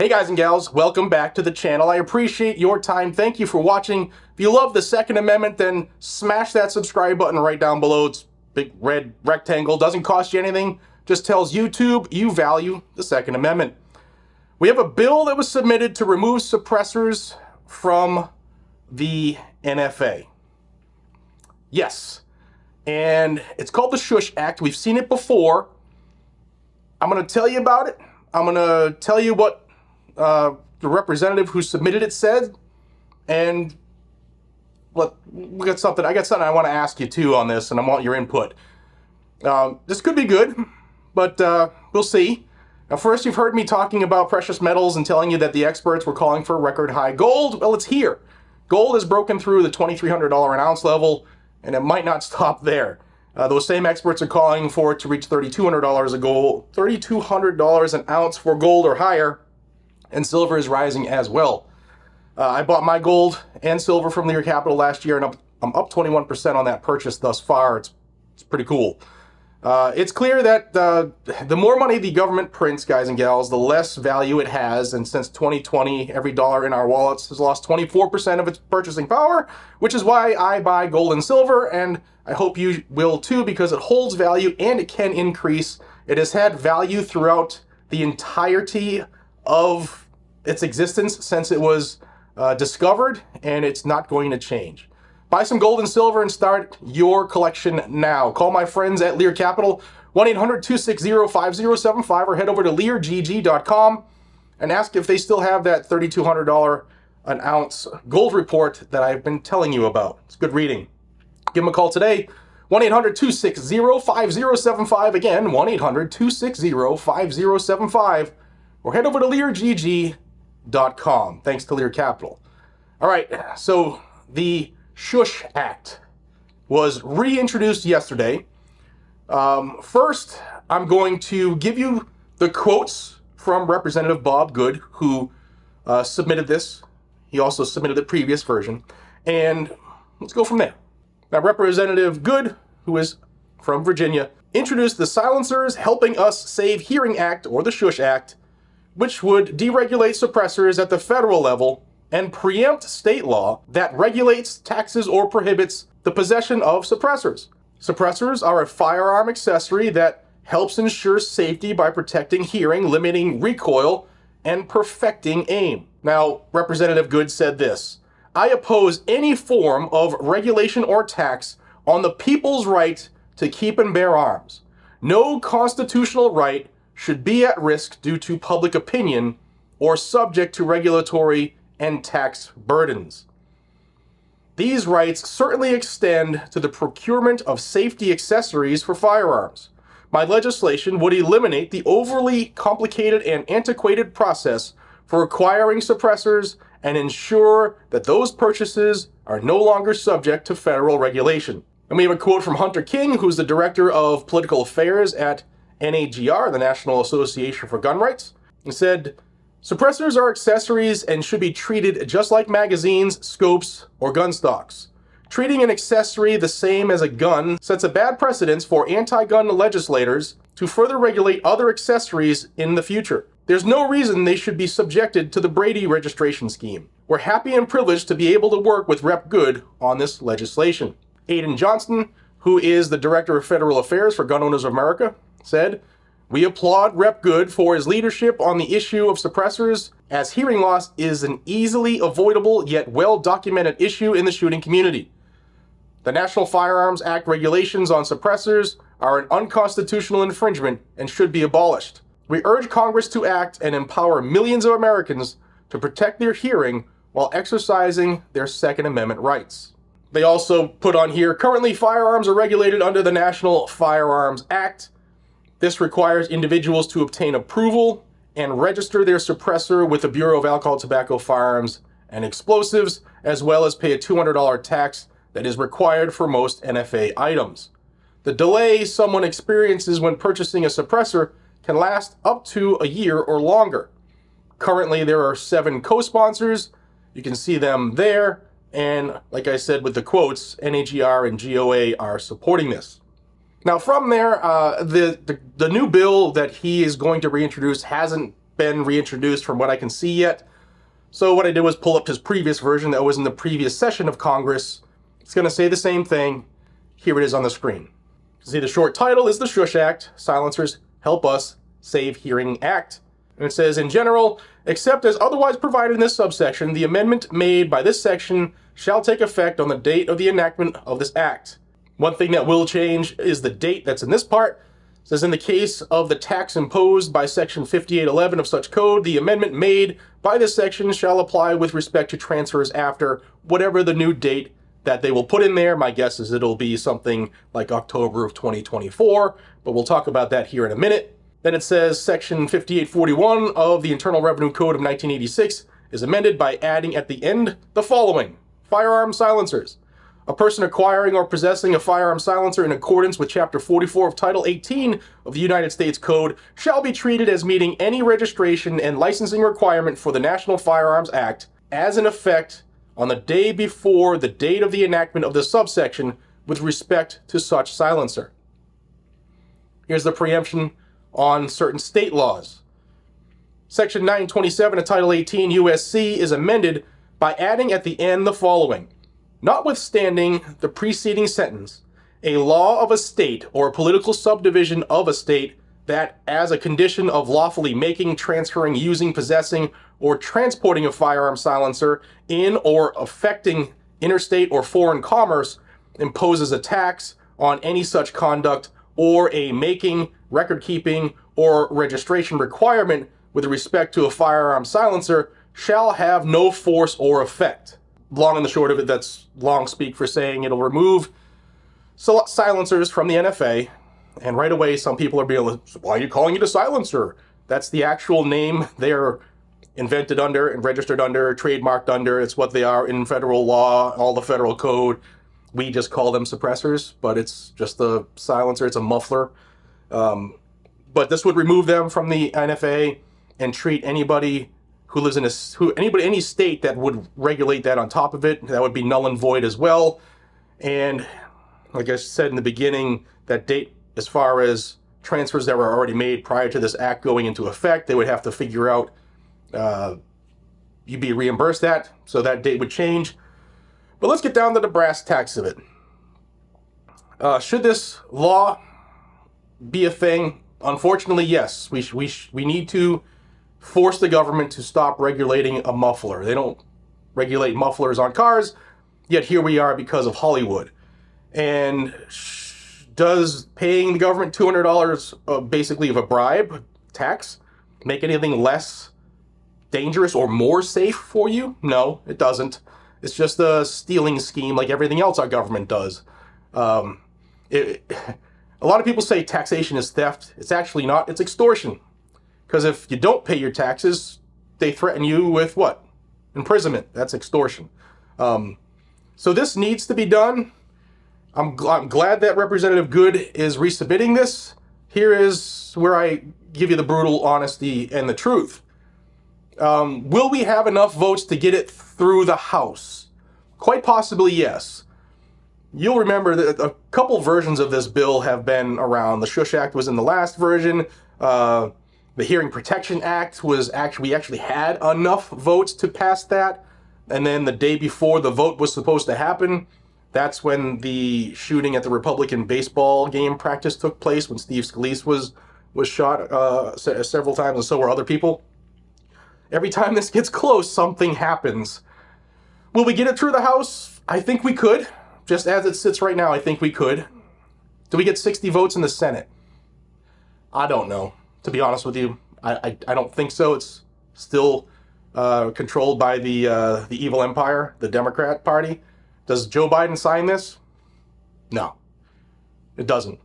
Hey guys and gals, welcome back to the channel. I appreciate your time. Thank you for watching. If you love the Second Amendment, then smash that subscribe button right down below. It's a big red rectangle. Doesn't cost you anything. Just tells YouTube you value the Second Amendment. We have a bill that was submitted to remove suppressors from the NFA. Yes. And it's called the Shush Act. We've seen it before. I'm going to tell you about it. I'm going to tell you what the representative who submitted it said. And I got something I want to ask you too on this, and I want your input. This could be good, but we'll see. Now, first, you've heard me talking about precious metals and telling you that the experts were calling for record high gold. Well, it's here. Gold has broken through the $2,300 an ounce level, and it might not stop there. Those same experts are calling for it to reach $3,200 a gold, $3,200 an ounce for gold or higher, and silver is rising as well. I bought my gold and silver from Lear Capital last year, and I'm up 21% on that purchase thus far. It's pretty cool. It's clear that the more money the government prints, guys and gals, the less value it has. And since 2020, every dollar in our wallets has lost 24% of its purchasing power, which is why I buy gold and silver. And I hope you will too, because it holds value and it can increase. It has had value throughout the entirety of its existence since it was discovered, and it's not going to change. Buy some gold and silver and start your collection now. Call my friends at Lear Capital, 1-800-260-5075, or head over to leargg.com and ask if they still have that $3,200 an ounce gold report that I've been telling you about. It's good reading. Give them a call today, 1-800-260-5075, again, 1-800-260-5075, or head over to leargg.com. Thanks to Lear Capital. All right, so the Shush Act was reintroduced yesterday. First, I'm going to give you the quotes from Representative Bob Good, who submitted this. He also submitted the previous version. And let's go from there. Now, Representative Good, who is from Virginia, introduced the Silencers Helping Us Save Hearing Act, or the Shush Act, which would deregulate suppressors at the federal level and preempt state law that regulates, taxes, or prohibits the possession of suppressors. Suppressors are a firearm accessory that helps ensure safety by protecting hearing, limiting recoil, and perfecting aim. Now, Representative Good said this: I oppose any form of regulation or tax on the people's right to keep and bear arms. No constitutional right should be at risk due to public opinion or subject to regulatory and tax burdens. These rights certainly extend to the procurement of safety accessories for firearms. My legislation would eliminate the overly complicated and antiquated process for acquiring suppressors and ensure that those purchases are no longer subject to federal regulation. And we have a quote from Hunter King, who's the Director of Political Affairs at NAGR, the National Association for Gun Rights. He said, suppressors are accessories and should be treated just like magazines, scopes, or gun stocks. Treating an accessory the same as a gun sets a bad precedent for anti-gun legislators to further regulate other accessories in the future. There's no reason they should be subjected to the Brady registration scheme. We're happy and privileged to be able to work with Rep. Good on this legislation. Aiden Johnston, who is the Director of Federal Affairs for Gun Owners of America, said, we applaud Rep. Good for his leadership on the issue of suppressors, as hearing loss is an easily avoidable yet well-documented issue in the shooting community. The National Firearms Act regulations on suppressors are an unconstitutional infringement and should be abolished. We urge Congress to act and empower millions of Americans to protect their hearing while exercising their Second Amendment rights. They also put on here, currently firearms are regulated under the National Firearms Act. This requires individuals to obtain approval and register their suppressor with the Bureau of Alcohol, Tobacco, Firearms, and Explosives, as well as pay a $200 tax that is required for most NFA items. The delay someone experiences when purchasing a suppressor can last up to a year or longer. Currently, there are 7 co-sponsors. You can see them there. And like I said, with the quotes, NAGR and GOA are supporting this. Now, from there, the new bill that he is going to reintroduce hasn't been reintroduced from what I can see yet. So what I did was pull up his previous version that was in the previous session of Congress. It's going to say the same thing. Here it is on the screen. You can see the short title is the Shush Act, Silencers Help Us Save Hearing Act. And it says, in general, except as otherwise provided in this subsection, the amendment made by this section shall take effect on the date of the enactment of this act. One thing that will change is the date that's in this part. It says, in the case of the tax imposed by section 5811 of such code, the amendment made by this section shall apply with respect to transfers after whatever the new date that they will put in there. My guess is it'll be something like October of 2024, but we'll talk about that here in a minute. Then it says section 5841 of the Internal Revenue Code of 1986 is amended by adding at the end the following: firearm silencers. A person acquiring or possessing a firearm silencer in accordance with Chapter 44 of Title 18 of the United States Code shall be treated as meeting any registration and licensing requirement for the National Firearms Act as in effect on the day before the date of the enactment of this subsection with respect to such silencer. Here's the preemption on certain state laws. Section 927 of Title 18 USC is amended by adding at the end the following: notwithstanding the preceding sentence, a law of a state or a political subdivision of a state that, as a condition of lawfully making, transferring, using, possessing, or transporting a firearm silencer in or affecting interstate or foreign commerce, imposes a tax on any such conduct or a making, record-keeping, or registration requirement with respect to a firearm silencer shall have no force or effect. Long and the short of it, that's long speak for saying it'll remove silencers from the NFA. And right away, some people are being like, why are you calling it a silencer? That's the actual name they're invented under and registered under, trademarked under. It's what they are in federal law, all the federal code. We just call them suppressors, but it's just a silencer. It's a muffler. But this would remove them from the NFA and treat anybody who lives in any state that would regulate that on top of it. That would be null and void as well. And like I said in the beginning, that date as far as transfers that were already made prior to this act going into effect, they would have to figure out, you'd be reimbursed that, so that date would change. But let's get down to the brass tacks of it. Should this law be a thing? Unfortunately, yes. We need to force the government to stop regulating a muffler. They don't regulate mufflers on cars, yet here we are because of Hollywood. And does paying the government $200 basically of a bribe tax make anything less dangerous or more safe for you? No, it doesn't. It's just a stealing scheme like everything else our government does. A lot of people say taxation is theft. It's actually not. It's extortion. Because if you don't pay your taxes, they threaten you with what? Imprisonment. That's extortion. So this needs to be done. I'm glad that Representative Good is resubmitting this. Here is where I give you the brutal honesty and the truth. Will we have enough votes to get it through the House? Quite possibly, yes. You'll remember that a couple versions of this bill have been around. The Shush Act was in the last version. The Hearing Protection Act was we actually had enough votes to pass that. And then the day before the vote was supposed to happen, that's when the shooting at the Republican baseball game practice took place, when Steve Scalise was shot several times, and so were other people. Every time this gets close, something happens. Will we get it through the House? I think we could. Just as it sits right now, I think we could. Do we get 60 votes in the Senate? I don't know, to be honest with you. I don't think so. It's still controlled by the evil empire, the Democrat Party. Does Joe Biden sign this? No, it doesn't.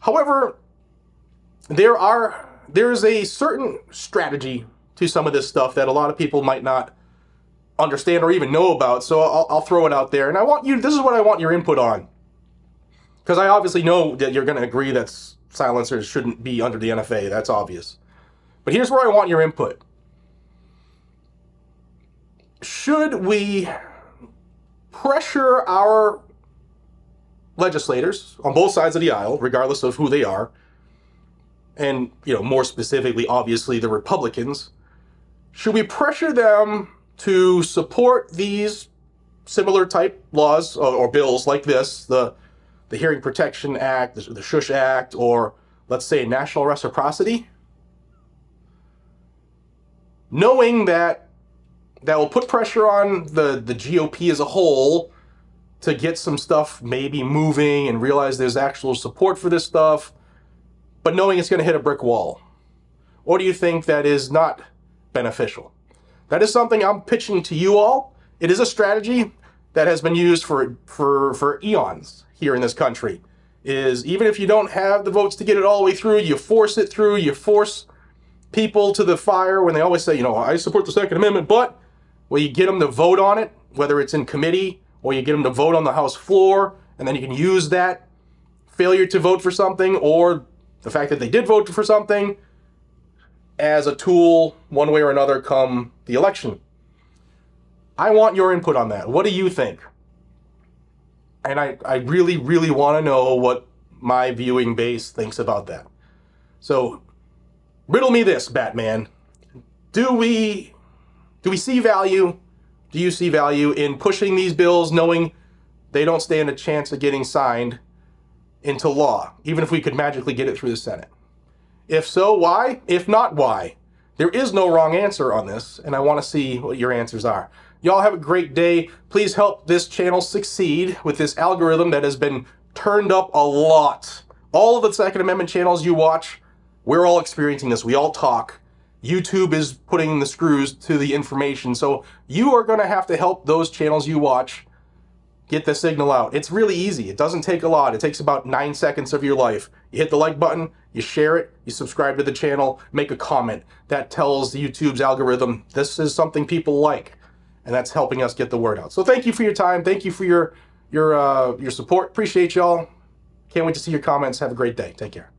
However, there is a certain strategy to some of this stuff that a lot of people might not understand or even know about, so I'll throw it out there, and this is what I want your input on, because I obviously know that you're going to agree that silencers shouldn't be under the NFA. That's obvious. But here's where I want your input. Should we pressure our legislators on both sides of the aisle, regardless of who they are, and, you know, more specifically, obviously, the Republicans, Should we pressure them to support these similar type laws or bills like this, the Hearing Protection Act, the Shush Act, or let's say national reciprocity, knowing that that will put pressure on the GOP as a whole to get some stuff maybe moving and realize there's actual support for this stuff, but knowing it's going to hit a brick wall? Or do you think that is not beneficial? That is something I'm pitching to you all. It is a strategy that has been used for eons here in this country. Is even if you don't have the votes to get it all the way through, you force it through, you force people to the fire when they always say, you know, I support the Second Amendment, but, well, you get them to vote on it, whether it's in committee or you get them to vote on the House floor, and then you can use that failure to vote for something or the fact that they did vote for something as a tool one way or another come the election. I want your input on that. What do you think? And I really, really want to know what my viewing base thinks about that. So, riddle me this, Batman. Do we see value? Do you see value in pushing these bills knowing they don't stand a chance of getting signed into law, even if we could magically get it through the Senate? If so, why? If not, why? There is no wrong answer on this, and I want to see what your answers are. Y'all have a great day. Please help this channel succeed with this algorithm that has been turned up a lot. All of the Second Amendment channels you watch, we're all experiencing this. We all talk. YouTube is putting the screws to the information, so you are going to have to help those channels you watch get the signal out. It's really easy. It doesn't take a lot. It takes about 9 seconds of your life. You hit the like button, you share it, you subscribe to the channel, make a comment. That tells YouTube's algorithm this is something people like, and that's helping us get the word out. So thank you for your time. Thank you for your support. Appreciate y'all. Can't wait to see your comments. Have a great day. Take care.